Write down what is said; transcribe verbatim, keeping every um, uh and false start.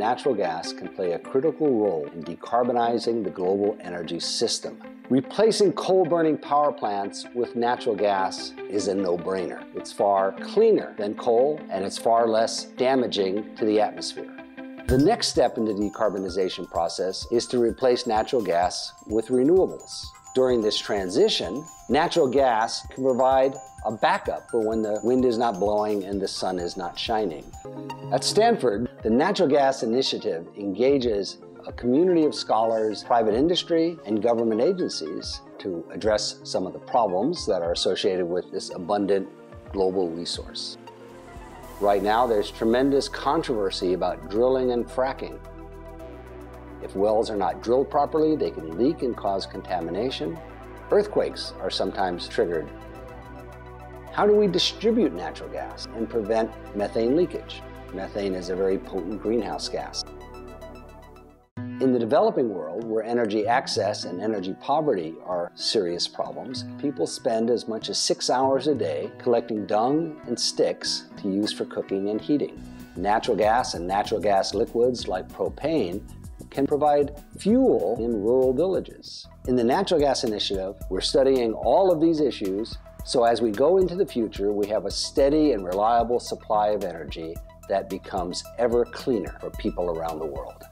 natural gas can play a critical role in decarbonizing the global energy system. Replacing coal-burning power plants with natural gas is a no-brainer. It's far cleaner than coal, and it's far less damaging to the atmosphere. The next step in the decarbonization process is to replace natural gas with renewables. During this transition, natural gas can provide a backup for when the wind is not blowing and the sun is not shining. At Stanford, the Natural Gas Initiative engages a community of scholars, private industry, and government agencies to address some of the problems that are associated with this abundant global resource. Right now, there's tremendous controversy about drilling and fracking. If wells are not drilled properly, they can leak and cause contamination. Earthquakes are sometimes triggered. How do we distribute natural gas and prevent methane leakage? Methane is a very potent greenhouse gas. In the developing world, where energy access and energy poverty are serious problems, people spend as much as six hours a day collecting dung and sticks to use for cooking and heating. Natural gas and natural gas liquids like propane can provide fuel in rural villages. In the Natural Gas Initiative, we're studying all of these issues, so as we go into the future, we have a steady and reliable supply of energy that becomes ever cleaner for people around the world.